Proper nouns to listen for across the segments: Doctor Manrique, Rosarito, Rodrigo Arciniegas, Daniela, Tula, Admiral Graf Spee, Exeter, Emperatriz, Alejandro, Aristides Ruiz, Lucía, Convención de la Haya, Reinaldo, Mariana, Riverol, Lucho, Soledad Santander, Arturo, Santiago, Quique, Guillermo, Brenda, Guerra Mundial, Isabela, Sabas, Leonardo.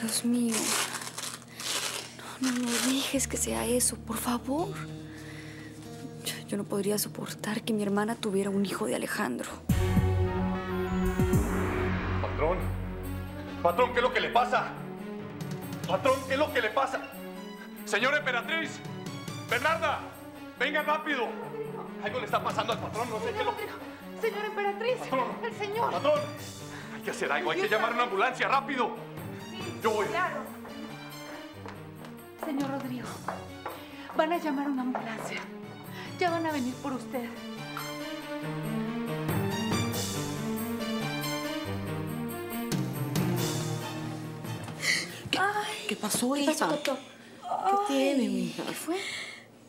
Dios mío. No, no dejes que sea eso, por favor. Yo no podría soportar que mi hermana tuviera un hijo de Alejandro. Patrón. Patrón, ¿qué es lo que le pasa? Patrón, ¿qué es lo que le pasa? Señora Emperatriz, Bernarda, vengan rápido. Algo le está pasando al patrón, no sé qué es lo que... Señora Emperatriz, patrón, el señor. Patrón, hay que hacer algo, hay que llamar a una ambulancia, rápido. Sí, yo voy. Claro. Señor Rodrigo, van a llamar a una ambulancia. Ya van a venir por usted. ¿Qué pasó, hija? ¿Qué pasó, doctor? ¿Qué tiene, mi hija? ¿Qué fue?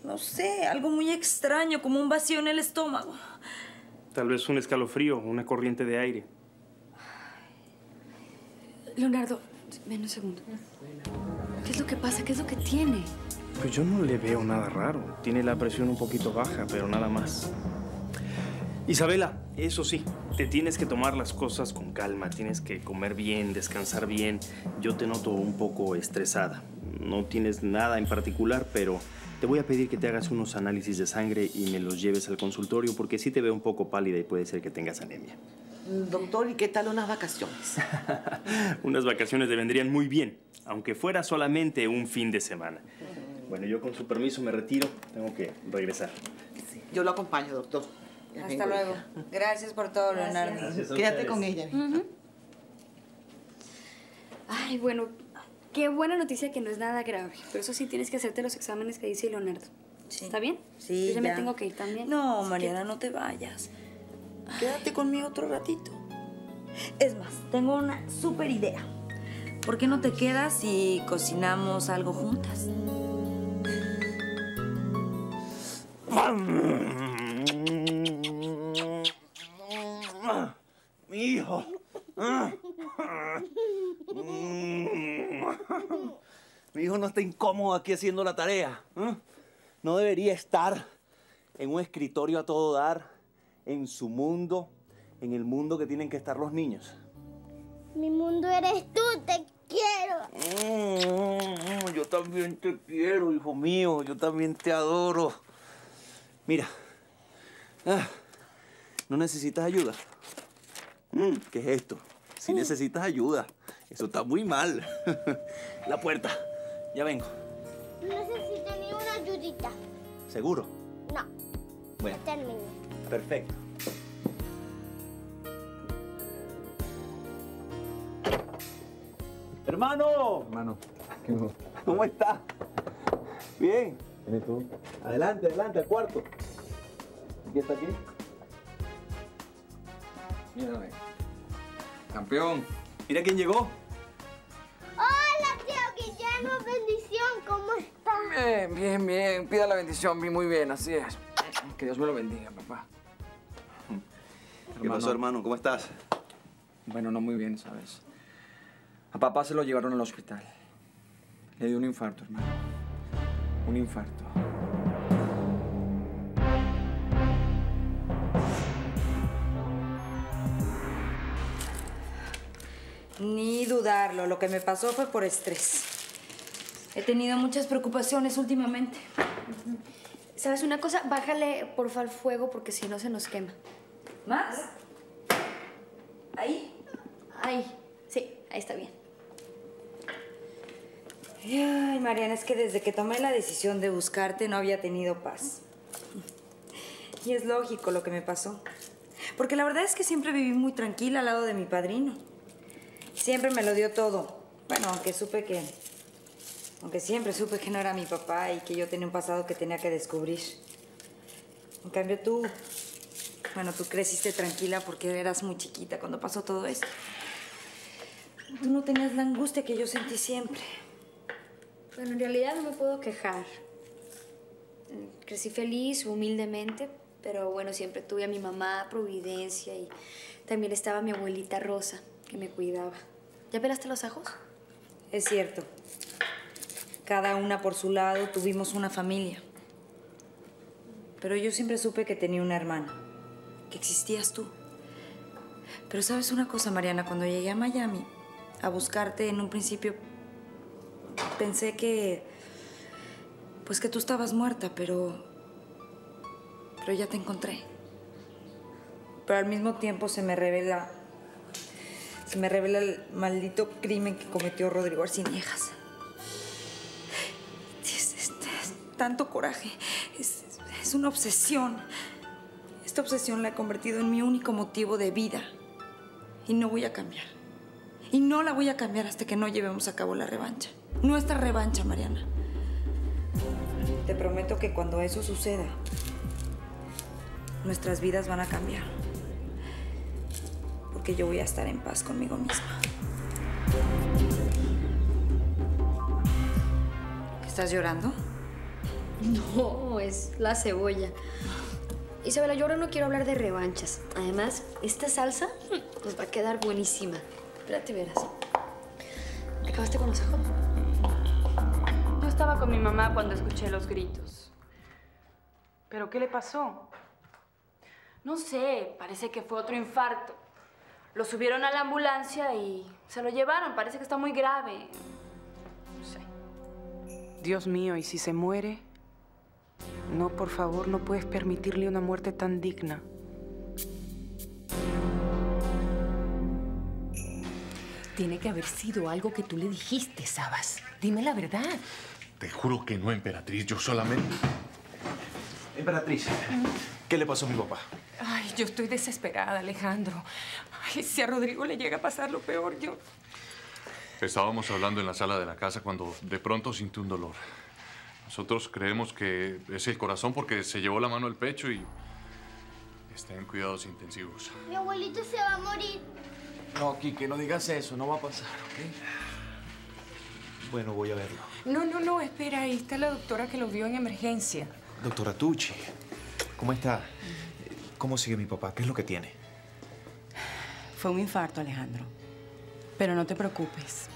No sé, algo muy extraño, como un vacío en el estómago. Tal vez un escalofrío, una corriente de aire. Leonardo, ven un segundo. ¿Qué es lo que pasa? ¿Qué es lo que tiene? Pues yo no le veo nada raro. Tiene la presión un poquito baja, pero nada más. Isabela, eso sí, te tienes que tomar las cosas con calma. Tienes que comer bien, descansar bien. Yo te noto un poco estresada. No tienes nada en particular, pero te voy a pedir que te hagas unos análisis de sangre y me los lleves al consultorio, porque sí te veo un poco pálida y puede ser que tengas anemia. Doctor, ¿y qué tal unas vacaciones? Unas vacaciones le vendrían muy bien, aunque fuera solamente un fin de semana. Bueno, yo con su permiso me retiro. Tengo que regresar. Sí. Yo lo acompaño, doctor. Ya. Hasta luego. Hija. Gracias por todo, Leonardo. Gracias. Quédate con ella. Ay, bueno, qué buena noticia que no es nada grave. Pero eso sí, tienes que hacerte los exámenes que dice Leonardo. Sí. ¿Está bien? Sí, yo ya me tengo que ir también. No, Mariana, no te vayas. Quédate conmigo otro ratito. Es más, tengo una súper idea. ¿Por qué no te quedas si cocinamos algo juntas? Mi hijo. Mi hijo no está incómodo aquí haciendo la tarea. No debería estar en un escritorio a todo dar, en su mundo, en el mundo que tienen que estar los niños. Mi mundo eres tú, te quiero. Yo también te quiero, hijo mío. Yo también te adoro. Mira, ¿no necesitas ayuda? ¿Qué es esto? Si necesitas ayuda, eso está muy mal. La puerta, ya vengo. No necesito ni una ayudita. ¿Seguro? No. Bueno, ya terminé. Perfecto. ¡Hermano! Hermano, ¿cómo estás? Bien. ¿Vienes tú? Adelante, adelante, al cuarto. Empieza aquí. Mírame. Campeón, mira quién llegó. Hola, tío Guillermo, bendición, ¿cómo estás? Bien, bien, bien. Pida la bendición, muy bien, así es. Que Dios me lo bendiga, papá. ¿Qué pasó, hermano? ¿Cómo estás? Bueno, no muy bien, ¿sabes? A papá se lo llevaron al hospital. Le dio un infarto, hermano. Un infarto. Ni dudarlo, lo que me pasó fue por estrés. He tenido muchas preocupaciones últimamente. ¿Sabes una cosa? Bájale, porfa, al fuego, porque si no se nos quema. ¿Más? ¿Ahí? Ahí. Sí, ahí está bien. Ay, Mariana, es que desde que tomé la decisión de buscarte no había tenido paz. Y es lógico lo que me pasó. Porque la verdad es que siempre viví muy tranquila al lado de mi padrino. Siempre me lo dio todo. Bueno, aunque siempre supe que no era mi papá y que yo tenía un pasado que tenía que descubrir. En cambio tú, bueno, tú creciste tranquila porque eras muy chiquita cuando pasó todo esto. Tú no tenías la angustia que yo sentí siempre. Bueno, en realidad no me puedo quejar. Crecí feliz, humildemente, pero bueno, siempre tuve a mi mamá, Providencia, y también estaba mi abuelita Rosa, que me cuidaba. ¿Ya pelaste los ajos? Es cierto. Cada una por su lado tuvimos una familia. Pero yo siempre supe que tenía una hermana, que existías tú. Pero ¿sabes una cosa, Mariana? Cuando llegué a Miami a buscarte, en un principio pensé que... pues que tú estabas muerta, pero ya te encontré. Pero al mismo tiempo se me revela el maldito crimen que cometió Rodrigo Arciniegas. Es tanto coraje, es una obsesión. Esta obsesión la he convertido en mi único motivo de vida. Y no voy a cambiar. Y no la voy a cambiar hasta que no llevemos a cabo la revancha. Nuestra revancha, Mariana. Te prometo que cuando eso suceda, nuestras vidas van a cambiar. Porque yo voy a estar en paz conmigo misma. ¿Estás llorando? No, es la cebolla. Isabela, yo ahora no quiero hablar de revanchas. Además, esta salsa nos va a quedar buenísima. Espérate, verás. ¿Acabaste con los ajos? Yo estaba con mi mamá cuando escuché los gritos. ¿Pero qué le pasó? No sé, parece que fue otro infarto. Lo subieron a la ambulancia y se lo llevaron. Parece que está muy grave. No sé. Dios mío, ¿y si se muere? No, por favor, no puedes permitirle una muerte tan digna. Tiene que haber sido algo que tú le dijiste, Sabas. Dime la verdad. Te juro que no, Emperatriz. Yo solamente... Emperatriz, ¿qué le pasó a mi papá? Ay, yo estoy desesperada, Alejandro. Ay, si a Rodrigo le llega a pasar lo peor, yo... Estábamos hablando en la sala de la casa cuando de pronto sentí un dolor. Nosotros creemos que es el corazón porque se llevó la mano al pecho y está en cuidados intensivos. Mi abuelito se va a morir. No, Quique, no digas eso. No va a pasar, ¿ok? Bueno, voy a verlo. No, no, no. Espera. Ahí está la doctora que lo vio en emergencia. Doctora Tucci, ¿cómo está? ¿Cómo sigue mi papá? ¿Qué es lo que tiene? Fue un infarto, Alejandro. Pero no te preocupes.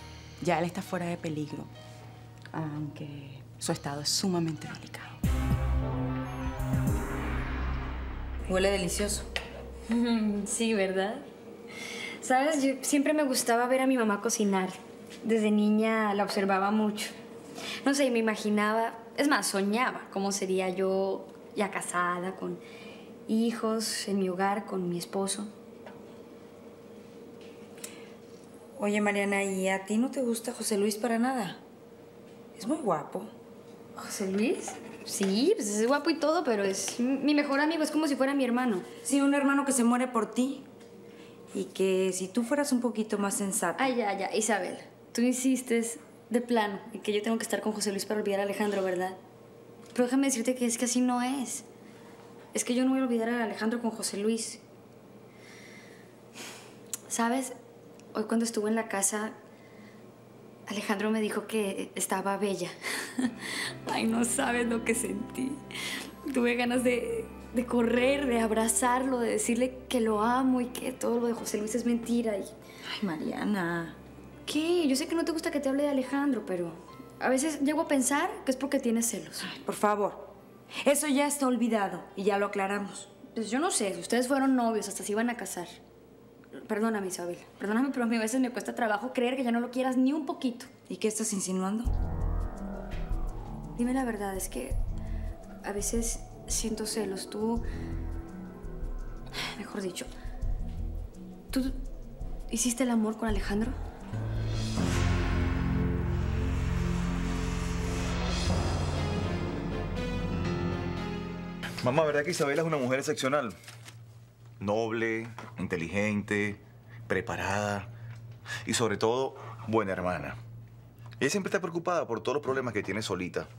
Ya él está fuera de peligro. Aunque... su estado es sumamente delicado. Huele delicioso. Sí, ¿verdad? Sabes, yo siempre me gustaba ver a mi mamá cocinar. Desde niña la observaba mucho. No sé, me imaginaba, es más, soñaba cómo sería yo ya casada, con hijos, en mi hogar, con mi esposo. Oye, Mariana, ¿y a ti no te gusta José Luis para nada? Es muy guapo. ¿José Luis? Sí, pues es guapo y todo, pero es mi mejor amigo. Es como si fuera mi hermano. Sí, un hermano que se muere por ti. Y que si tú fueras un poquito más sensata... Ay, ya, ya. Isabel, tú insistes de plano en que yo tengo que estar con José Luis para olvidar a Alejandro, ¿verdad? Pero déjame decirte que es que así no es. Es que yo no voy a olvidar a Alejandro con José Luis. ¿Sabes? Hoy cuando estuve en la casa... Alejandro me dijo que estaba bella. Ay, no sabes lo que sentí. Tuve ganas de correr, de abrazarlo, de decirle que lo amo y que todo lo de José Luis es mentira. Y... Ay, Mariana. ¿Qué? Yo sé que no te gusta que te hable de Alejandro, pero a veces llego a pensar que es porque tienes celos. Ay, por favor. Eso ya está olvidado y ya lo aclaramos. Pues yo no sé. Ustedes fueron novios, hasta se iban a casar. Perdóname, Isabel. Perdóname, pero a mí a veces me cuesta trabajo creer que ya no lo quieras ni un poquito. ¿Y qué estás insinuando? Dime la verdad, es que a veces siento celos. Tú... Mejor dicho, ¿tú hiciste el amor con Alejandro? Mamá, ¿verdad que Isabela es una mujer excepcional? Noble, inteligente, preparada y, sobre todo, buena hermana. Ella siempre está preocupada por todos los problemas que tiene solita.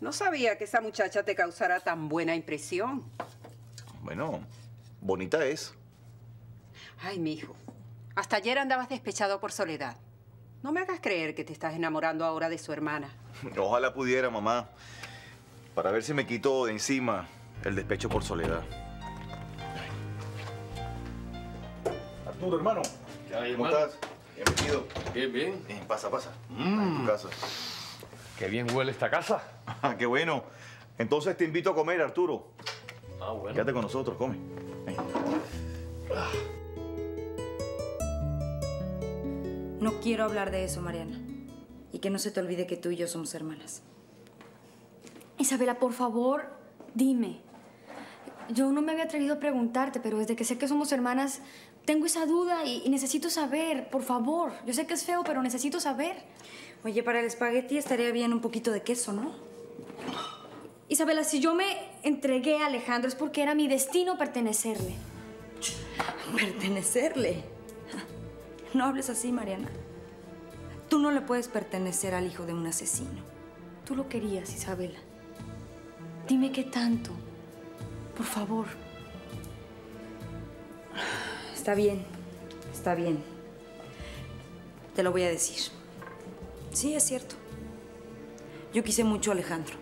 No sabía que esa muchacha te causara tan buena impresión. Bueno, bonita es. Ay, mijo, hasta ayer andabas despechado por Soledad. No me hagas creer que te estás enamorando ahora de su hermana. Ojalá pudiera, mamá, para ver si me quito de encima el despecho por Soledad. Arturo, hermano. ¿Qué hay, hermano? ¿Cómo estás? Bienvenido. Bien, bien. Pasa, pasa. En tu casa. Qué bien huele esta casa. Qué bueno. Entonces te invito a comer, Arturo. Ah, bueno. Quédate con nosotros, come. Ven. No quiero hablar de eso, Mariana. Y que no se te olvide que tú y yo somos hermanas. Isabela, por favor, dime. Yo no me había atrevido a preguntarte, pero desde que sé que somos hermanas, tengo esa duda y necesito saber, por favor. Yo sé que es feo, pero necesito saber. Oye, para el espagueti estaría bien un poquito de queso, ¿no? Isabela, si yo me entregué a Alejandro es porque era mi destino pertenecerle. ¿Pertenecerle? No hables así, Mariana. Tú no le puedes pertenecer al hijo de un asesino. Tú lo querías, Isabela. Dime qué tanto. Por favor. Está bien. Está bien. Te lo voy a decir. Sí, es cierto. Yo quise mucho a Alejandro.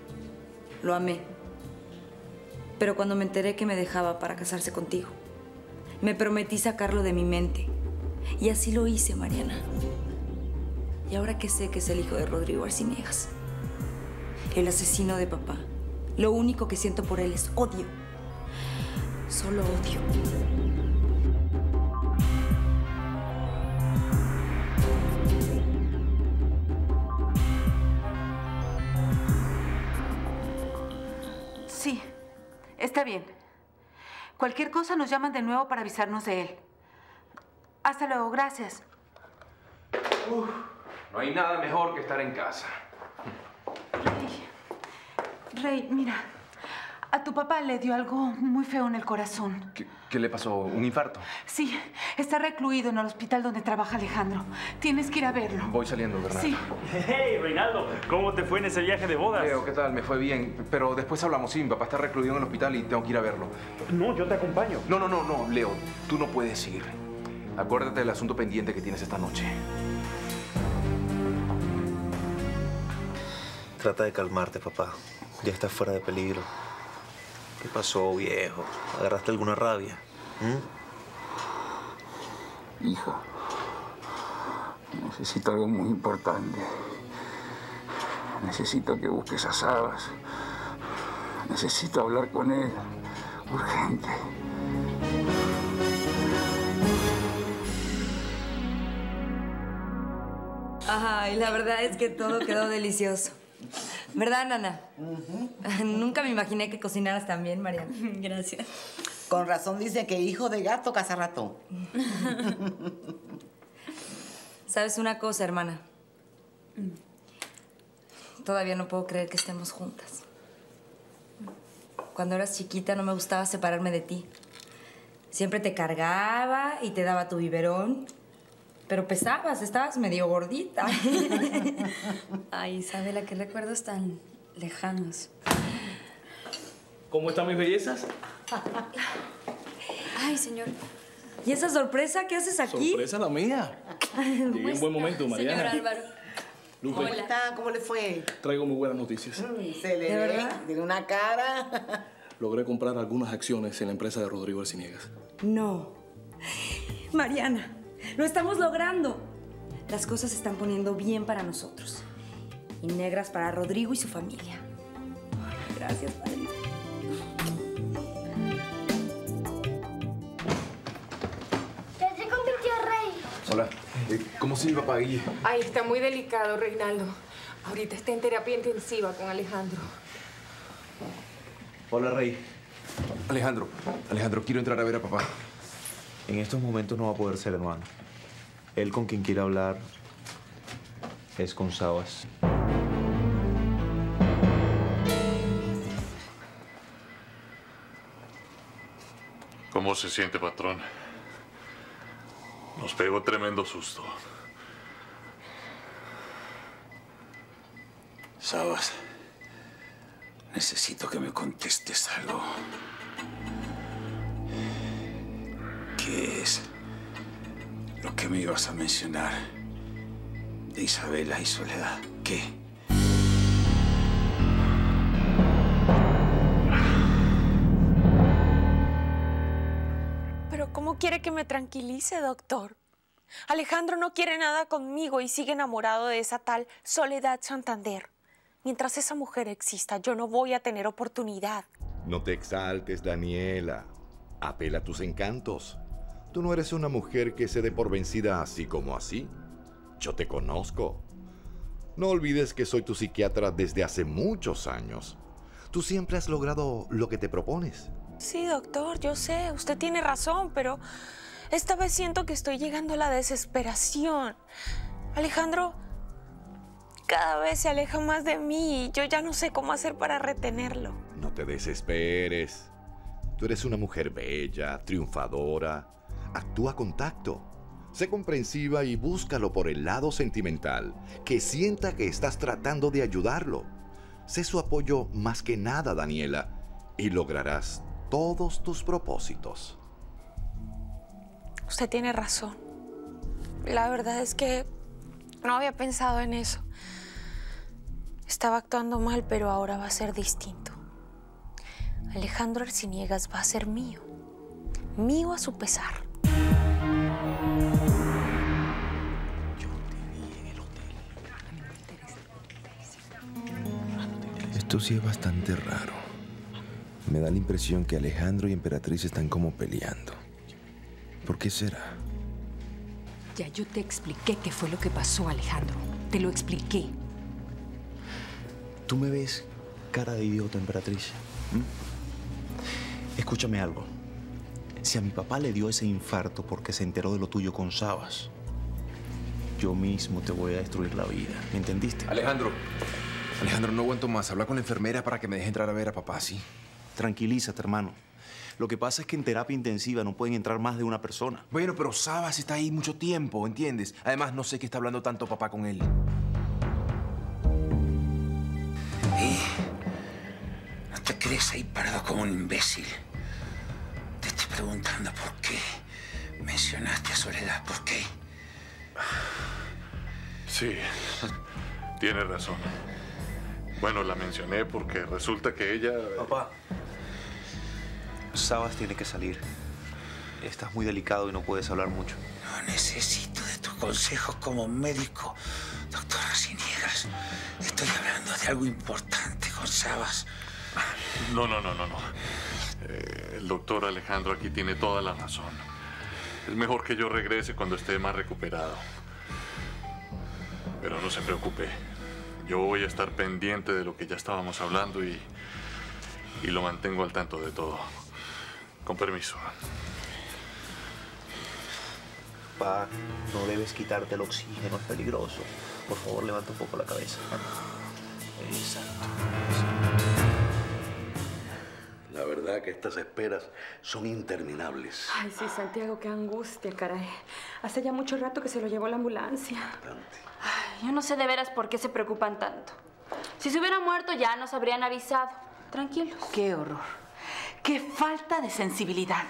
Lo amé. Pero cuando me enteré que me dejaba para casarse contigo, me prometí sacarlo de mi mente. Y así lo hice, Mariana. Y ahora que sé que es el hijo de Rodrigo Arciniegas, el asesino de papá, lo único que siento por él es odio. Solo odio. Sí, está bien. Cualquier cosa nos llaman de nuevo para avisarnos de él. Hasta luego, gracias. Uf. No hay nada mejor que estar en casa. Rey, mira, a tu papá le dio algo muy feo en el corazón. ¿Qué le pasó? ¿Un infarto? Sí, está recluido en el hospital donde trabaja Alejandro. Tienes que ir a verlo. Voy saliendo, Bernarda. Sí. Hey, Reinaldo, ¿cómo te fue en ese viaje de bodas? Leo, ¿qué tal? Me fue bien, pero después hablamos. Sí, mi papá está recluido en el hospital y tengo que ir a verlo. No, yo te acompaño. No, Leo, tú no puedes ir. Acuérdate del asunto pendiente que tienes esta noche. Trata de calmarte, papá. Ya estás fuera de peligro. ¿Qué pasó, viejo? ¿Agarraste alguna rabia? Hijo, necesito algo muy importante. Necesito que busques a Sabas. Necesito hablar con él. Urgente. Ay, la verdad es que todo quedó delicioso. ¿Verdad, Nana? Nunca me imaginé que cocinaras tan bien, Mariana. Gracias. Con razón dice que hijo de gato caza ratón. ¿Sabes una cosa, hermana? Todavía no puedo creer que estemos juntas. Cuando eras chiquita no me gustaba separarme de ti. Siempre te cargaba y te daba tu biberón. Pero pesabas, estabas medio gordita. Ay, Isabela, qué recuerdos tan lejanos. ¿Cómo están mis bellezas? Ay, señor. ¿Y esa sorpresa? ¿Qué haces aquí? Sorpresa la mía. Llegué en buen momento, Mariana. Señor Álvaro. Lupe. ¿Cómo está? ¿Cómo le fue? Traigo muy buenas noticias. Se le ve, tiene una cara. Logré comprar algunas acciones en la empresa de Rodrigo Arciniegas. No. Mariana. ¡Lo estamos logrando! Las cosas se están poniendo bien para nosotros. Y negras para Rodrigo y su familia. Gracias, padre. Ya se convirtió rey. Hola. ¿Cómo sigue, papá? Ay, está muy delicado, Reinaldo. Ahorita está en terapia intensiva con Alejandro. Hola, Rey. Alejandro, quiero entrar a ver a papá. En estos momentos no va a poder ser, hermano. Él con quien quiere hablar es con Sabas. ¿Cómo se siente, patrón? Nos pegó tremendo susto. Sabas, necesito que me contestes algo. ¿Qué es lo que me ibas a mencionar de Isabela y Soledad? ¿Qué? ¿Pero cómo quiere que me tranquilice, doctor? Alejandro no quiere nada conmigo y sigue enamorado de esa tal Soledad Santander. Mientras esa mujer exista, yo no voy a tener oportunidad. No te exaltes, Daniela. Apela a tus encantos. Tú no eres una mujer que se dé por vencida así como así. Yo te conozco. No olvides que soy tu psiquiatra desde hace muchos años. Tú siempre has logrado lo que te propones. Sí, doctor, yo sé. Usted tiene razón, pero esta vez siento que estoy llegando a la desesperación. Alejandro cada vez se aleja más de mí y yo ya no sé cómo hacer para retenerlo. No te desesperes. Tú eres una mujer bella, triunfadora. Actúa con tacto. Sé comprensiva y búscalo por el lado sentimental. Que sienta que estás tratando de ayudarlo. Sé su apoyo más que nada, Daniela, y lograrás todos tus propósitos. Usted tiene razón. La verdad es que no había pensado en eso. Estaba actuando mal, pero ahora va a ser distinto. Alejandro Arciniegas va a ser mío. Mío a su pesar. Yo te vi en el hotel. Esto sí es bastante raro. Me da la impresión que Alejandro y Emperatriz están como peleando. ¿Por qué será? Ya yo te expliqué qué fue lo que pasó, Alejandro. Te lo expliqué. ¿Tú me ves cara de idiota, Emperatriz? ¿Mm? Escúchame algo. Si a mi papá le dio ese infarto porque se enteró de lo tuyo con Sabas, yo mismo te voy a destruir la vida. ¿Me entendiste? Alejandro. Alejandro, no aguanto más. Habla con la enfermera para que me deje entrar a ver a papá, ¿sí? Tranquilízate, hermano. Lo que pasa es que en terapia intensiva no pueden entrar más de una persona. Bueno, pero Sabas está ahí mucho tiempo, ¿entiendes? Además, no sé qué está hablando tanto papá con él. ¿No te crees ahí parado como un imbécil? Te estoy preguntando por qué mencionaste a Soledad. ¿Por qué? Sí, tienes razón. Bueno, la mencioné porque resulta que ella... Papá. Sabas tiene que salir. Estás muy delicado y no puedes hablar mucho. No necesito de tus consejos como médico, doctor Arciniegas. Estoy hablando de algo importante con Sabas. No. El doctor Alejandro aquí tiene toda la razón. Es mejor que yo regrese cuando esté más recuperado. Pero no se preocupe. Yo voy a estar pendiente de lo que ya estábamos hablando y lo mantengo al tanto de todo. Con permiso. Pa, no debes quitarte el oxígeno, es peligroso. Por favor, levanta un poco la cabeza. Exacto. La verdad que estas esperas son interminables. Ay, sí, Santiago, qué angustia, caray. Hace ya mucho rato que se lo llevó la ambulancia. Bastante. Ay, yo no sé de veras por qué se preocupan tanto. Si se hubiera muerto ya nos habrían avisado. Tranquilos. Qué horror. ¡Qué falta de sensibilidad!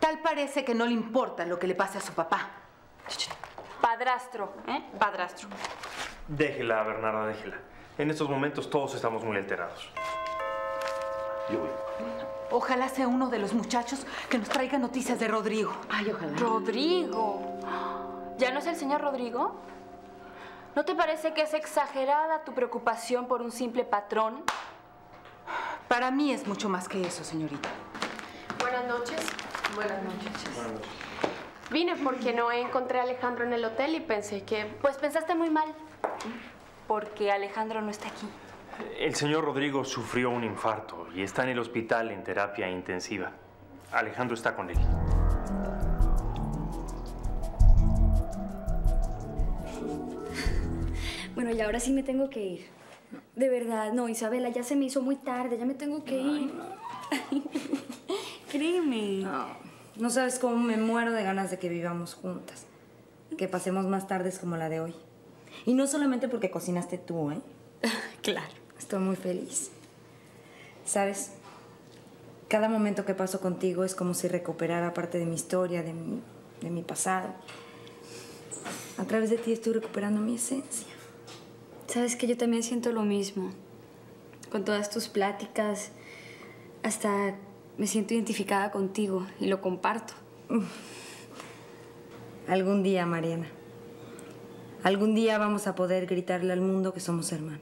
Tal parece que no le importa lo que le pase a su papá. Padrastro, ¿eh? Padrastro. Déjela, Bernarda, déjela. En estos momentos todos estamos muy alterados. Yo voy. Ojalá sea uno de los muchachos que nos traiga noticias de Rodrigo. Ay, ojalá. ¡Rodrigo! ¿Ya no es el señor Rodrigo? ¿No te parece que es exagerada tu preocupación por un simple patrón? Para mí es mucho más que eso, señorita. Buenas noches. Buenas noches. Buenas noches. Vine porque no encontré a Alejandro en el hotel y pensé que... Pues pensaste muy mal, porque Alejandro no está aquí. El señor Rodrigo sufrió un infarto y está en el hospital en terapia intensiva. Alejandro está con él. Bueno, y ahora sí me tengo que ir. De verdad, no, Isabela, ya se me hizo muy tarde, ya me tengo que ir. Ay, no. Créeme. No sabes cómo me muero de ganas de que vivamos juntas. Que pasemos más tardes como la de hoy. Y no solamente porque cocinaste tú, ¿eh? Claro. Estoy muy feliz. ¿Sabes? Cada momento que paso contigo es como si recuperara parte de mi historia, de mi pasado. A través de ti estoy recuperando mi esencia. Sabes que yo también siento lo mismo. Con todas tus pláticas, hasta me siento identificada contigo y lo comparto. Algún día, Mariana. Algún día vamos a poder gritarle al mundo que somos hermanas.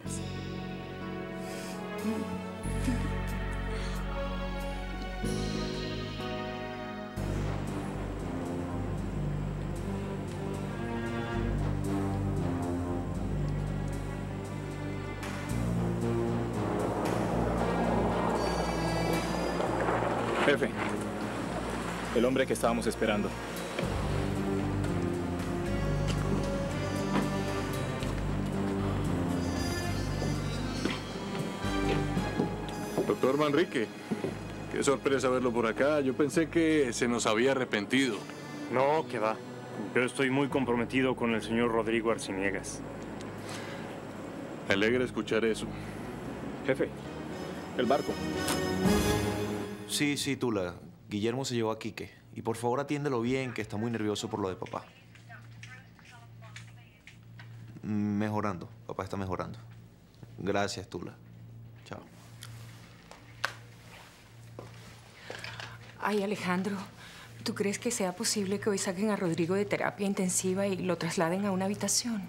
Jefe, el hombre que estábamos esperando. Doctor Manrique, qué sorpresa verlo por acá. Yo pensé que se nos había arrepentido. No, que va. Yo estoy muy comprometido con el señor Rodrigo Arciniegas. Me alegra escuchar eso. Jefe, el barco. Sí, Tula. Guillermo se llevó a Quique. Y por favor atiéndelo bien, que está muy nervioso por lo de papá. Mejorando. Papá está mejorando. Gracias, Tula. Chao. Ay, Alejandro, ¿tú crees que sea posible que hoy saquen a Rodrigo de terapia intensiva y lo trasladen a una habitación?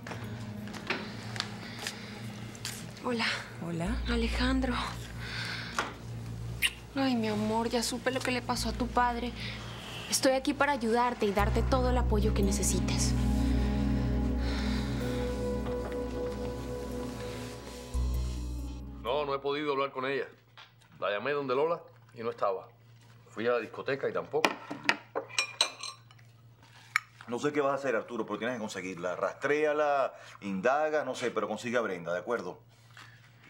Hola. Hola. Alejandro. Ay, mi amor, ya supe lo que le pasó a tu padre. Estoy aquí para ayudarte y darte todo el apoyo que necesites. No he podido hablar con ella. La llamé donde Lola y no estaba. Fui a la discoteca y tampoco. No sé qué vas a hacer, Arturo, pero tienes que conseguirla. Rastréala, indaga, no sé, pero consigue a Brenda, ¿de acuerdo?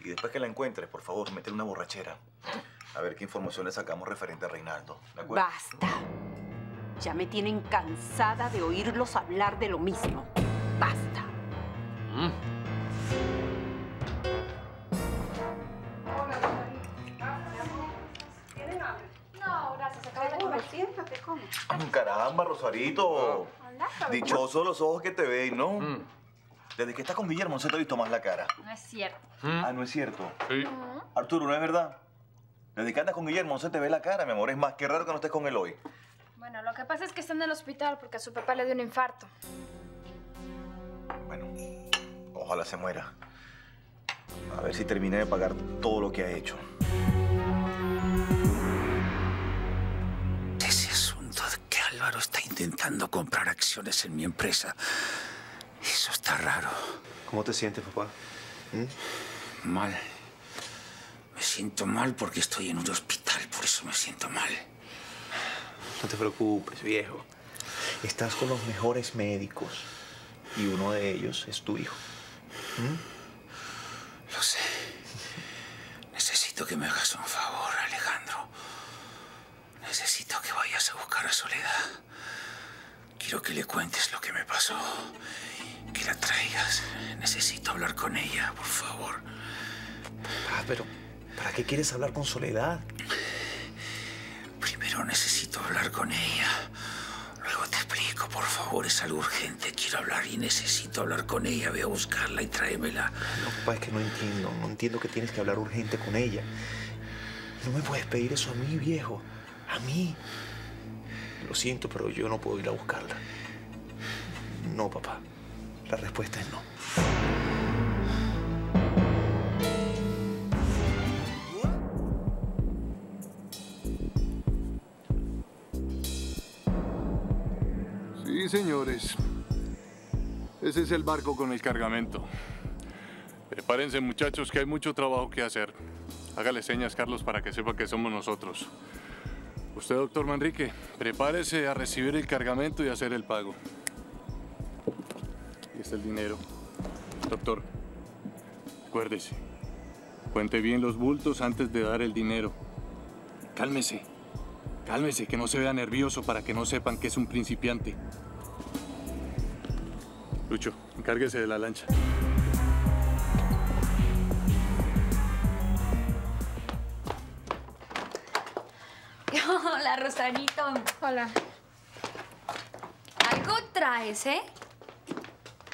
Y después que la encuentres, por favor, métele una borrachera. A ver qué información le sacamos referente a Reinaldo, ¿de acuerdo? ¡Basta! Ya me tienen cansada de oírlos hablar de lo mismo. ¡Basta! Siéntate, come. Caramba, Rosarito. Dichosos los ojos que te ven, ¿no? Desde que estás con Guillermo no se te ha visto más la cara. No es cierto. Ah, ¿no es cierto? Sí. Arturo, ¿no es verdad? Desde que andas con Guillermo no se te ve la cara, mi amor. Es más, qué raro que no estés con él hoy. Bueno, lo que pasa es que está en el hospital porque a su papá le dio un infarto. Bueno, ojalá se muera. A ver si terminé de pagar todo lo que ha hecho. Álvaro está intentando comprar acciones en mi empresa. Eso está raro. ¿Cómo te sientes, papá? Mal. Me siento mal porque estoy en un hospital, por eso me siento mal. No te preocupes, viejo. Estás con los mejores médicos y uno de ellos es tu hijo. Lo sé. Necesito que me hagas un favor, Alejandro. Necesito que vayas a buscar a Soledad. Quiero que le cuentes lo que me pasó. Que la traigas. Necesito hablar con ella, por favor. Ah, pero ¿para qué quieres hablar con Soledad? Primero necesito hablar con ella. Luego te explico, por favor. Es algo urgente. Quiero hablar y necesito hablar con ella. Ve a buscarla y tráemela. No, papá, es que no entiendo. No entiendo que tienes que hablar urgente con ella. No me puedes pedir eso a mí, viejo. ¿A mí? Lo siento, pero yo no puedo ir a buscarla. No, papá. La respuesta es no. Sí, señores. Ese es el barco con el cargamento. Prepárense, muchachos, que hay mucho trabajo que hacer. Hágale señas, Carlos, para que sepa que somos nosotros. Usted, doctor Manrique, prepárese a recibir el cargamento y hacer el pago. Aquí está el dinero. Doctor, acuérdese. Cuente bien los bultos antes de dar el dinero. Cálmese. Cálmese, que no se vea nervioso para que no sepan que es un principiante. Lucho, encárguese de la lancha. Hola, Rosanito. Hola. Algo traes, ¿eh?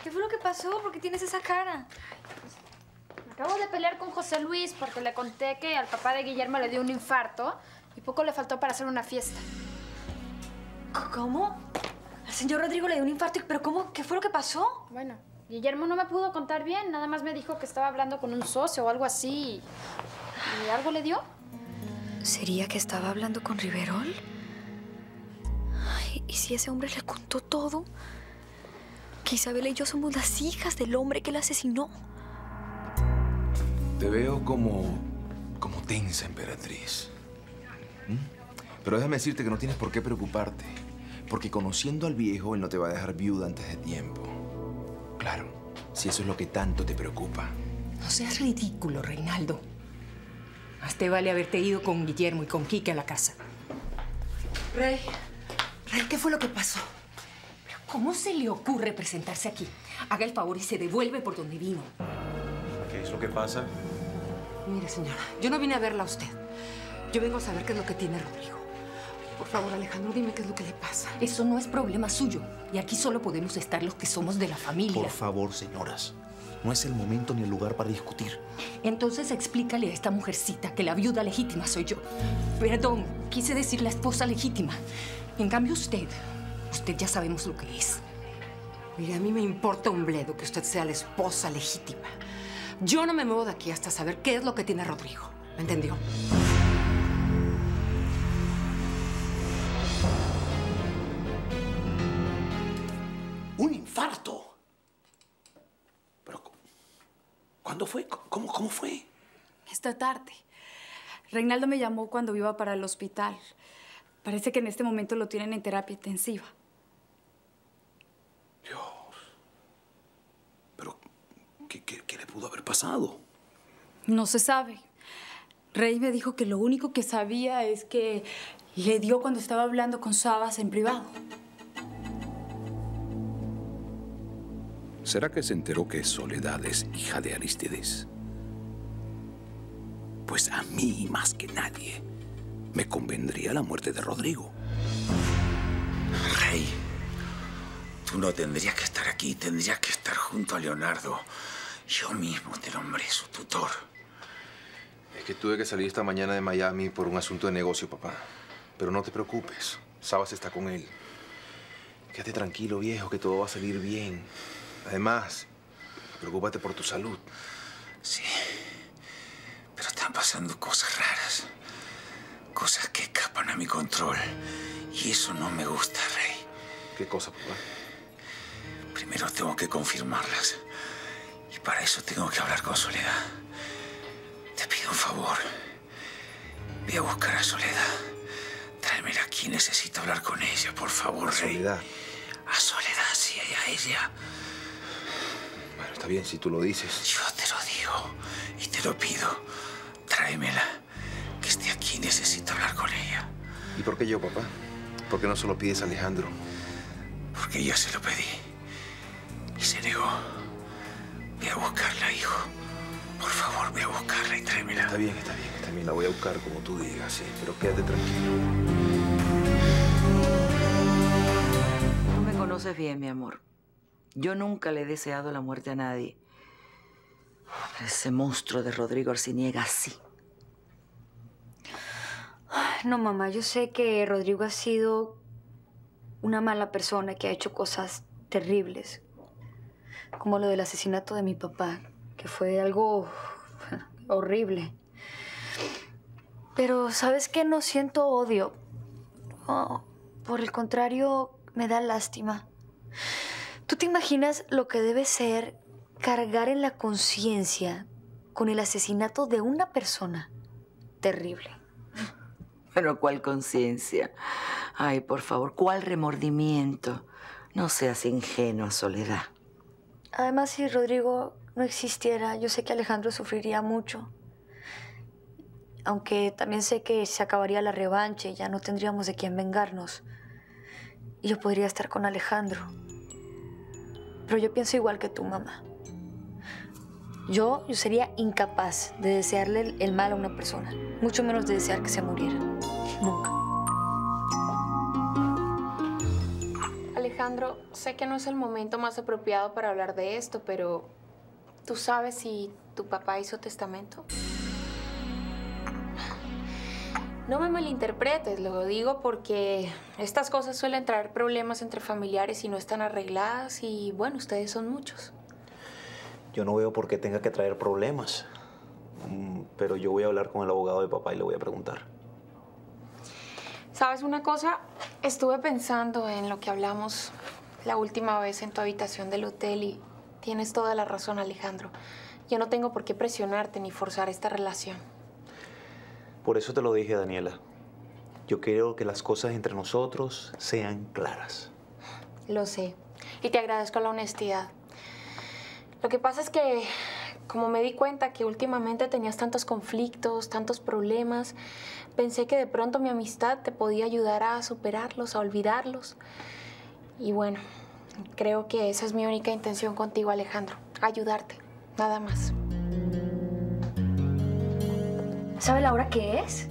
¿Qué fue lo que pasó? ¿Por qué tienes esa cara? Me acabo de pelear con José Luis porque le conté que al papá de Guillermo le dio un infarto y poco le faltó para hacer una fiesta. ¿Cómo? Al señor Rodrigo le dio un infarto, pero ¿cómo? ¿Qué fue lo que pasó? Bueno, Guillermo no me pudo contar bien. Nada más me dijo que estaba hablando con un socio o algo así. ¿Y algo le dio? ¿Sería que estaba hablando con Riverol? Ay, ¿y si ese hombre le contó todo? Que Isabela y yo somos las hijas del hombre que la asesinó. Te veo como tensa, Emperatriz. Pero déjame decirte que no tienes por qué preocuparte. Porque conociendo al viejo, él no te va a dejar viuda antes de tiempo. Claro, si eso es lo que tanto te preocupa. No seas ridículo, Reinaldo. Más te vale haberte ido con Guillermo y con Quique a la casa. Rey, ¿qué fue lo que pasó? ¿Pero cómo se le ocurre presentarse aquí? Haga el favor y se devuelve por donde vino. ¿Qué es lo que pasa? Mire, señora, yo no vine a verla a usted. Yo vengo a saber qué es lo que tiene Rodrigo. Por favor, Alejandro, dime qué es lo que le pasa. Eso no es problema suyo. Y aquí solo podemos estar los que somos de la familia. Por favor, señoras. No es el momento ni el lugar para discutir. Entonces explícale a esta mujercita que la viuda legítima soy yo. Perdón, quise decir la esposa legítima. En cambio usted ya sabemos lo que es. Mire, a mí me importa un bledo que usted sea la esposa legítima. Yo no me muevo de aquí hasta saber qué es lo que tiene Rodrigo. ¿Me entendió? ¡Un infarto! ¿Cuándo fue? ¿Cómo fue? Esta tarde. Reinaldo me llamó cuando iba para el hospital. Parece que en este momento lo tienen en terapia intensiva. Dios. ¿Pero qué le pudo haber pasado? No se sabe. Rey me dijo que lo único que sabía es que le dio cuando estaba hablando con Sabas en privado. ¿Será que se enteró que Soledad es hija de Aristides? Pues a mí, más que nadie, me convendría la muerte de Rodrigo. Rey, tú no tendrías que estar aquí, tendrías que estar junto a Leonardo. Yo mismo te nombré su tutor. Es que tuve que salir esta mañana de Miami por un asunto de negocio, papá. Pero no te preocupes, Sabas está con él. Quédate tranquilo, viejo, que todo va a salir bien. Además, preocúpate por tu salud. Sí, pero están pasando cosas raras. Cosas que escapan a mi control. Y eso no me gusta, Rey. ¿Qué cosa, papá? Primero tengo que confirmarlas. Y para eso tengo que hablar con Soledad. Te pido un favor. Ve a buscar a Soledad. Tráemela aquí, necesito hablar con ella, por favor, Rey. Soledad. A Soledad, sí, a ella. Bueno, está bien si tú lo dices. Yo te lo digo y te lo pido. Tráemela, que esté aquí. Necesito hablar con ella. ¿Y por qué yo, papá? ¿Por qué no se lo pides a Alejandro? Porque yo se lo pedí y se negó. Ve a buscarla, hijo. Por favor, ve a buscarla y tráemela. Está bien. La voy a buscar como tú digas, sí. Pero quédate tranquilo. Tú me conoces bien, mi amor. Yo nunca le he deseado la muerte a nadie. Pero ese monstruo de Rodrigo Arciniegas, sí. No, mamá, yo sé que Rodrigo ha sido una mala persona que ha hecho cosas terribles. Como lo del asesinato de mi papá, que fue algo horrible. Pero, ¿sabes qué? No siento odio. Oh, por el contrario, me da lástima. ¿Tú te imaginas lo que debe ser cargar en la conciencia con el asesinato de una persona? Terrible. Pero ¿cuál conciencia? Ay, por favor, ¿cuál remordimiento? No seas ingenua, Soledad. Además, si Rodrigo no existiera, yo sé que Alejandro sufriría mucho. Aunque también sé que se acabaría la revancha y ya no tendríamos de quién vengarnos. Y yo podría estar con Alejandro. Pero yo pienso igual que tu mamá. Yo sería incapaz de desearle el mal a una persona, mucho menos de desear que se muriera. Nunca. Alejandro, sé que no es el momento más apropiado para hablar de esto, pero ¿tú sabes si tu papá hizo testamento? No me malinterpretes, lo digo porque estas cosas suelen traer problemas entre familiares y no están arregladas y, bueno, ustedes son muchos. Yo no veo por qué tenga que traer problemas, pero yo voy a hablar con el abogado de papá y le voy a preguntar. ¿Sabes una cosa? Estuve pensando en lo que hablamos la última vez en tu habitación del hotel y tienes toda la razón, Alejandro. Yo no tengo por qué presionarte ni forzar esta relación. Por eso te lo dije, Daniela. Yo quiero que las cosas entre nosotros sean claras. Lo sé. Y te agradezco la honestidad. Lo que pasa es que, como me di cuenta que últimamente tenías tantos conflictos, tantos problemas, pensé que de pronto mi amistad te podía ayudar a superarlos, a olvidarlos. Y bueno, creo que esa es mi única intención contigo, Alejandro. Ayudarte, nada más. ¿Sabe la hora que es?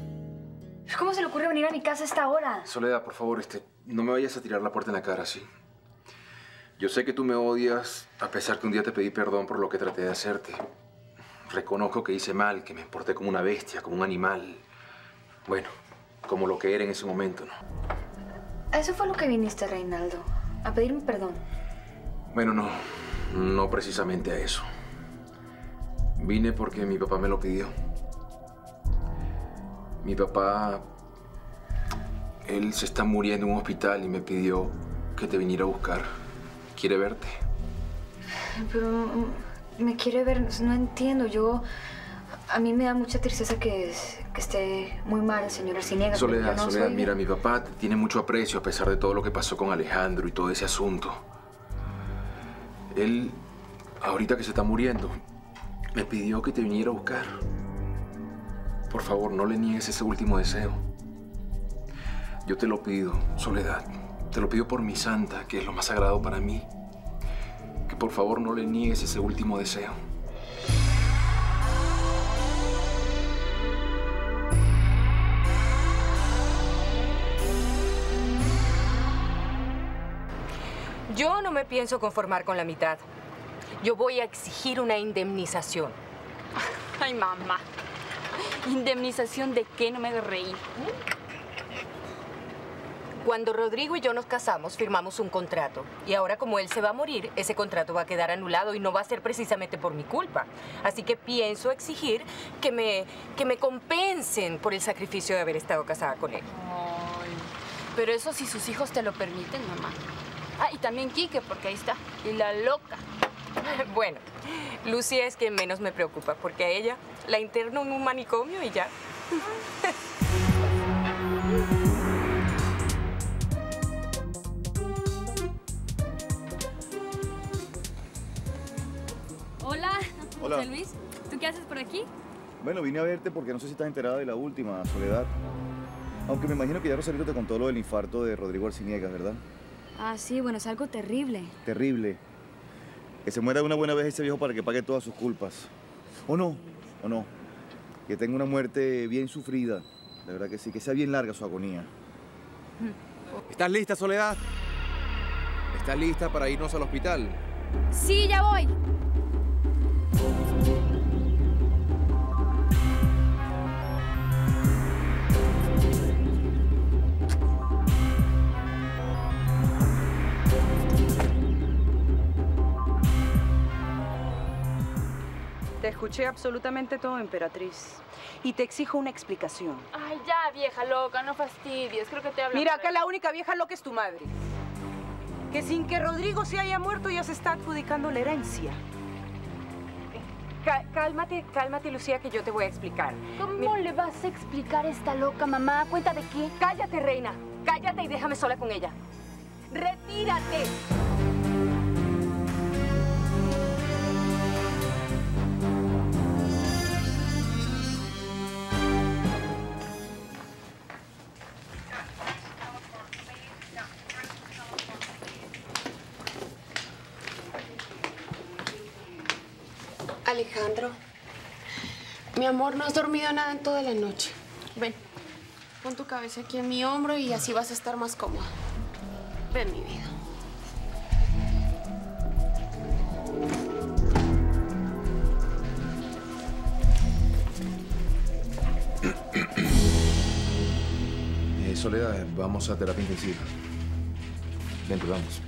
¿Cómo se le ocurre venir a mi casa a esta hora? Soledad, por favor, no me vayas a tirar la puerta en la cara así. Yo sé que tú me odias, a pesar que un día te pedí perdón por lo que traté de hacerte. Reconozco que hice mal, que me porté como una bestia, como un animal. Bueno, como lo que era en ese momento, ¿no? ¿A eso fue lo que viniste, Reinaldo? ¿A pedirme perdón? Bueno, no. No precisamente a eso. Vine porque mi papá me lo pidió. Mi papá... Él se está muriendo en un hospital y me pidió que te viniera a buscar. Quiere verte. Pero me quiere ver, no entiendo. A mí me da mucha tristeza que esté muy mal el señor Arciniegas. Soledad, no Soledad, mira, mi papá tiene mucho aprecio a pesar de todo lo que pasó con Alejandro y todo ese asunto. Él, ahorita que se está muriendo, me pidió que te viniera a buscar. Por favor, no le niegues ese último deseo. Yo te lo pido, Soledad. Te lo pido por mi santa, que es lo más sagrado para mí. Que por favor no le niegues ese último deseo. Yo no me pienso conformar con la mitad. Yo voy a exigir una indemnización. Ay, mamá. ¿Indemnización de qué? No me reí. Cuando Rodrigo y yo nos casamos, firmamos un contrato. Y ahora, como él se va a morir, ese contrato va a quedar anulado y no va a ser precisamente por mi culpa. Así que pienso exigir que me compensen por el sacrificio de haber estado casada con él. Ay, pero eso si sus hijos te lo permiten, mamá. Ah, y también Quique, porque ahí está. Y la loca. Bueno, Lucía es quien menos me preocupa, porque a ella la interno en un manicomio y ya. Hola. José Luis, ¿tú qué haces por aquí? Bueno, vine a verte porque no sé si estás enterada de la última, Soledad. Aunque me imagino que ya Rosarito te contó lo del infarto de Rodrigo Arciniegas, ¿verdad? Ah, sí, bueno, es algo terrible. Terrible. Que se muera de una buena vez ese viejo para que pague todas sus culpas. ¿O no? ¿O no? Que tenga una muerte bien sufrida. La verdad que sí, que sea bien larga su agonía. ¿Estás lista, Soledad? ¿Estás lista para irnos al hospital? Sí, ya voy. Te escuché absolutamente todo, Emperatriz. Y te exijo una explicación. Ay, ya, vieja loca, no fastidies. Creo que te hablo. Mira, acá la única vieja loca es tu madre. Que sin que Rodrigo se haya muerto ya se está adjudicando la herencia. Cálmate, cálmate, Lucía, que yo te voy a explicar. ¿Cómo le vas a explicar a esta loca, mamá? ¿Cuenta de qué? Cállate, reina. Cállate y déjame sola con ella. ¡Retírate! Alejandro, mi amor, no has dormido nada en toda la noche. Ven, pon tu cabeza aquí en mi hombro y así vas a estar más cómoda. Ven, mi vida. Soledad, vamos a terapia intensiva. Dentro, vamos.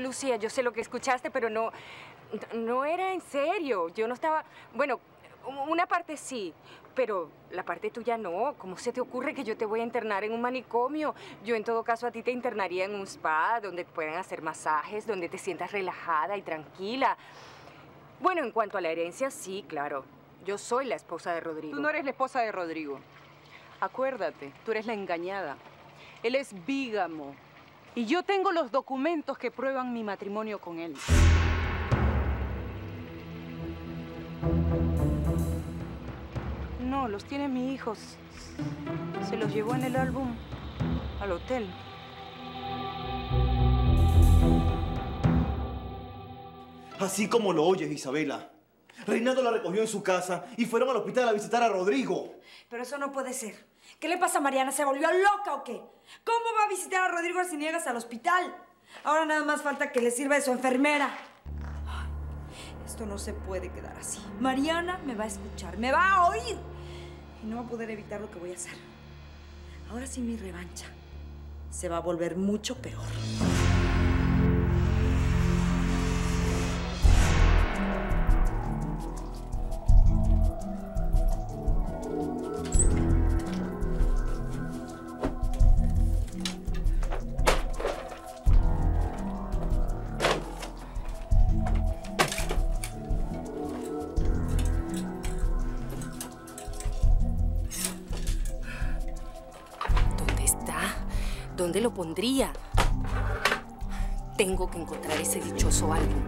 Lucía, yo sé lo que escuchaste, pero no era en serio. Yo no estaba... Bueno, Una parte sí, pero la parte tuya no. ¿Cómo se te ocurre que yo te voy a internar en un manicomio? Yo en todo caso a ti te internaría en un spa donde puedan hacer masajes, donde te sientas relajada y tranquila. Bueno, en cuanto a la herencia, sí, claro. Yo soy la esposa de Rodrigo. Tú no eres la esposa de Rodrigo. Acuérdate, tú eres la engañada. Él es bígamo. Y yo tengo los documentos que prueban mi matrimonio con él. No, los tiene mi hijo. Se los llevó en el álbum al hotel. Así como lo oyes, Isabela. Reinaldo la recogió en su casa y fueron al hospital a visitar a Rodrigo. Pero eso no puede ser. ¿Qué le pasa a Mariana? ¿Se volvió loca o qué? ¿Cómo va a visitar a Rodrigo Arciniegas al hospital? Ahora nada más falta que le sirva de su enfermera. Ay, esto no se puede quedar así. Mariana me va a escuchar, me va a oír. Y no va a poder evitar lo que voy a hacer. Ahora sí, mi revancha se va a volver mucho peor. ¿Dónde lo pondría? Tengo que encontrar ese dichoso álbum.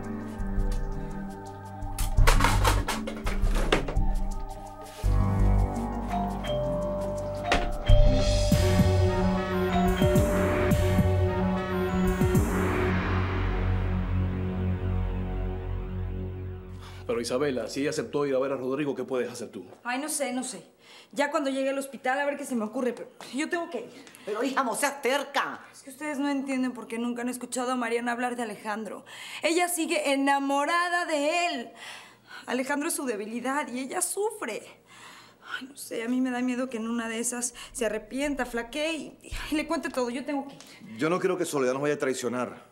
Pero Isabela, si ella aceptó ir a ver a Rodrigo, ¿qué puedes hacer tú? Ay, no sé, no sé. Ya cuando llegue al hospital, a ver qué se me ocurre, pero yo tengo que ir. Pero, hija, no seas terca. Es que ustedes no entienden por qué nunca han escuchado a Mariana hablar de Alejandro. Ella sigue enamorada de él. Alejandro es su debilidad y ella sufre. Ay, no sé, a mí me da miedo que en una de esas se arrepienta, flaquee y le cuente todo. Yo tengo que ir. Yo no quiero que Soledad nos vaya a traicionar.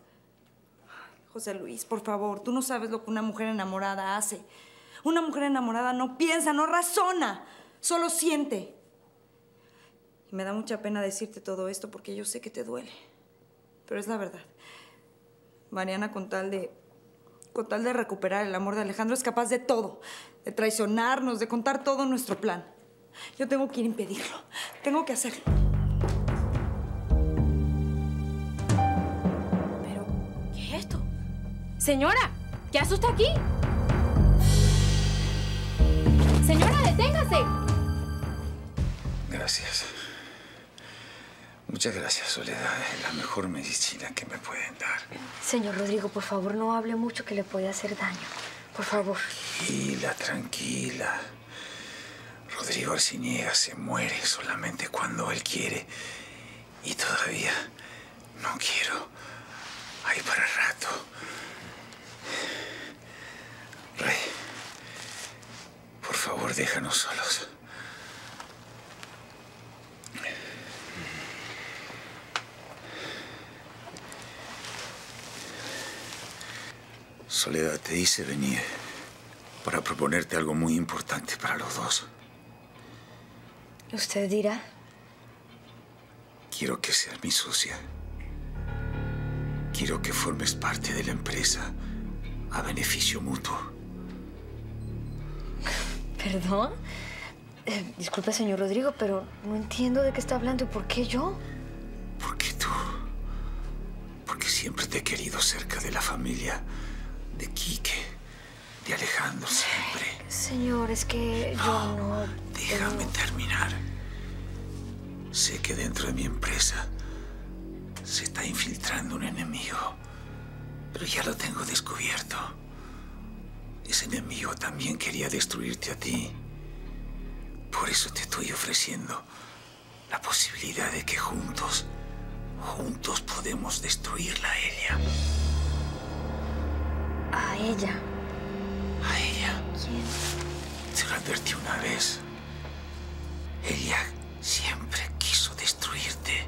José Luis, por favor, tú no sabes lo que una mujer enamorada hace. Una mujer enamorada no piensa, no razona. Solo siente. Y me da mucha pena decirte todo esto porque yo sé que te duele. Pero es la verdad. Mariana, con tal de recuperar el amor de Alejandro, es capaz de todo. De traicionarnos, de contar todo nuestro plan. Yo tengo que ir a impedirlo. Tengo que hacerlo. ¿Pero qué es esto? Señora, ¿qué hace usted aquí? Señora, deténgase. Gracias. Muchas gracias, Soledad. Es la mejor medicina que me pueden dar. Señor Rodrigo, por favor, no hable mucho que le puede hacer daño. Por favor. Tranquila, tranquila. Rodrigo Arciniegas se muere solamente cuando él quiere. Y todavía no quiero. Ahí para rato. Rey. Por favor, déjanos solos. Soledad, te hice venir para proponerte algo muy importante para los dos. ¿Usted dirá? Quiero que seas mi socia. Quiero que formes parte de la empresa a beneficio mutuo. ¿Perdón? Disculpe, señor Rodrigo, pero no entiendo de qué está hablando. ¿Y por qué yo? Porque tú. Porque siempre te he querido cerca de la familia, de Quique, de Alejandro, siempre. Ay, señor, es que yo no... Déjame terminar. Sé que dentro de mi empresa se está infiltrando un enemigo, pero ya lo tengo descubierto. Ese enemigo también quería destruirte a ti. Por eso te estoy ofreciendo la posibilidad de que juntos podemos destruirla a ella. ¿A ella? ¿A ella? ¿Quién? Te lo advertí una vez. Ella siempre quiso destruirte.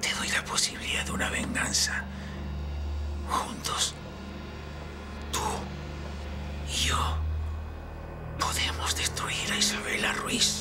Te doy la posibilidad de una venganza. Juntos. Tú. Y yo podemos Luis.